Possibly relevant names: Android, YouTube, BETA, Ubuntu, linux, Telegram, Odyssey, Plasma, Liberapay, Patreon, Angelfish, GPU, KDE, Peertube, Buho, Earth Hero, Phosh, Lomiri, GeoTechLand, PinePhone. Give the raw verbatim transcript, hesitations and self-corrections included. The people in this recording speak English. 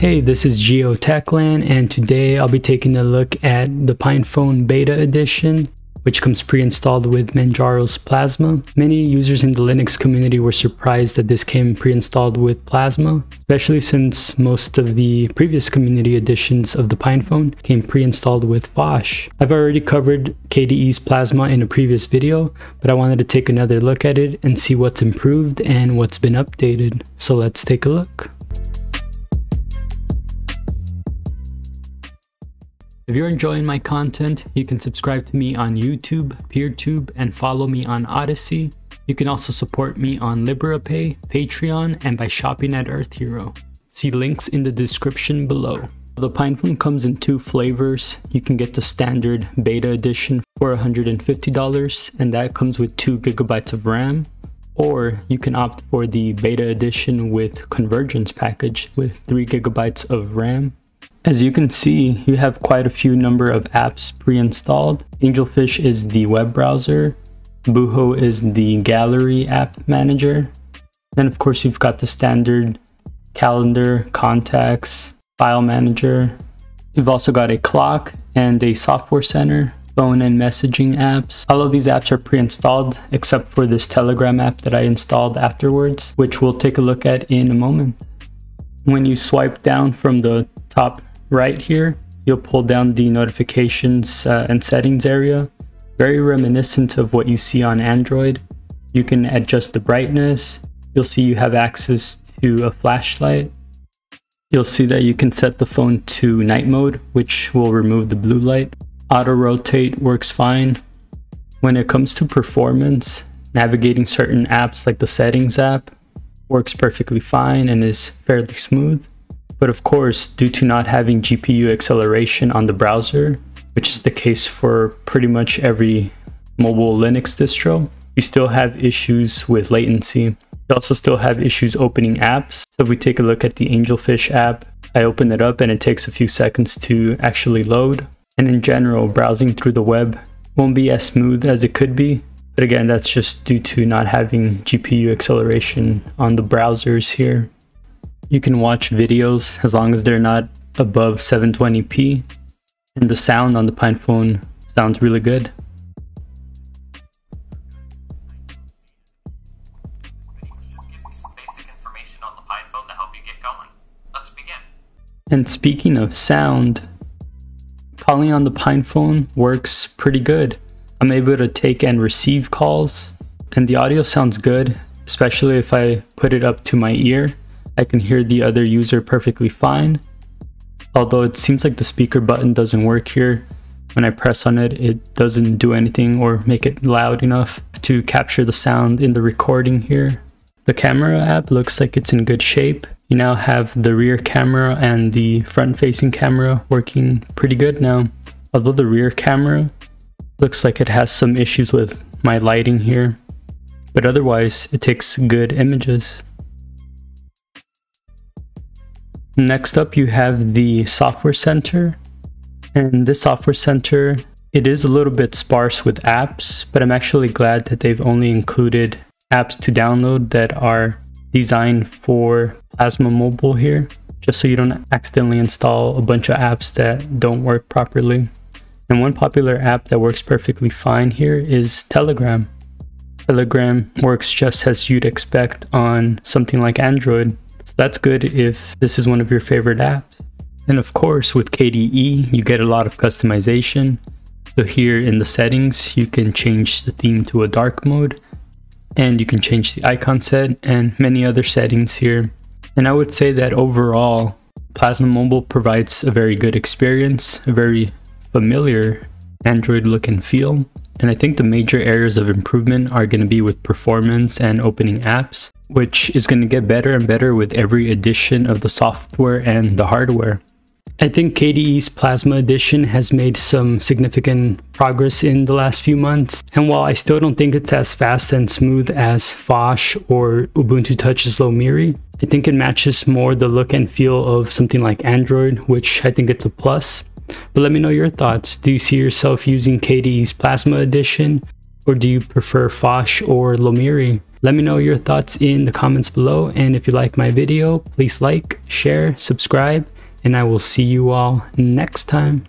Hey, this is GeoTechLand, and today I'll be taking a look at the PinePhone Beta Edition, which comes pre-installed with Manjaro's Plasma. Many users in the Linux community were surprised that this came pre-installed with Plasma, especially since most of the previous community editions of the PinePhone came pre-installed with Phosh. I've already covered K D E's Plasma in a previous video, but I wanted to take another look at it and see what's improved and what's been updated. So let's take a look. If you're enjoying my content, you can subscribe to me on YouTube, Peertube, and follow me on Odyssey. You can also support me on Liberapay, Patreon, and by shopping at Earth Hero. See links in the description below. The PinePhone comes in two flavors. You can get the standard beta edition for one hundred fifty dollars, and that comes with two gigabytes of RAM. Or you can opt for the beta edition with convergence package with three gigabytes of RAM. As you can see, you have quite a few number of apps pre-installed. Angelfish is the web browser, Buho is the gallery app manager, then of course you've got the standard calendar, contacts, file manager. You've also got a clock and a software center, phone and messaging apps. All of these apps are pre-installed except for this Telegram app that I installed afterwards, which we'll take a look at in a moment. When you swipe down from the top right here, you'll pull down the notifications uh, and settings area. Very reminiscent of what you see on Android. You can adjust the brightness. You'll see you have access to a flashlight. You'll see that you can set the phone to night mode, which will remove the blue light. Auto rotate works fine. When it comes to performance, navigating certain apps like the settings app works perfectly fine and is fairly smooth. But of course, due to not having G P U acceleration on the browser, which is the case for pretty much every mobile Linux distro, you still have issues with latency. You also still have issues opening apps. So if we take a look at the Angelfish app, I open it up and it takes a few seconds to actually load. And in general, browsing through the web won't be as smooth as it could be. But again, that's just due to not having G P U acceleration on the browsers here. You can watch videos as long as they're not above seven twenty p, and the sound on the PinePhone sounds really good. And speaking of sound, calling on the PinePhone works pretty good. I'm able to take and receive calls, and the audio sounds good, especially if I put it up to my ear. I can hear the other user perfectly fine, although it seems like the speaker button doesn't work here. When I press on it, it doesn't do anything or make it loud enough to capture the sound in the recording here. The camera app looks like it's in good shape. You now have the rear camera and the front-facing camera working pretty good now, although the rear camera looks like it has some issues with my lighting here, but otherwise it takes good images. Next up, you have the software center, and this software center, it is a little bit sparse with apps, but I'm actually glad that they've only included apps to download that are designed for Plasma Mobile here, just so you don't accidentally install a bunch of apps that don't work properly. And one popular app that works perfectly fine here is Telegram. Telegram works just as you'd expect on something like Android. That's good if this is one of your favorite apps. And of course, with K D E, you get a lot of customization. So here in the settings, you can change the theme to a dark mode, and you can change the icon set and many other settings here. And I would say that overall, Plasma Mobile provides a very good experience, a very familiar Android look and feel. And I think the major areas of improvement are going to be with performance and opening apps, which is going to get better and better with every edition of the software and the hardware. I think K D E's Plasma Edition has made some significant progress in the last few months. And while I still don't think it's as fast and smooth as Phosh or Ubuntu Touch's Lomiri, I think it matches more the look and feel of something like Android, which I think it's a plus. But let me know your thoughts. Do you see yourself using K D E's Plasma Edition? or do you prefer Phosh or Lomiri? Let me know your thoughts in the comments below, and if you like my video, please like, share, subscribe, and I will see you all next time.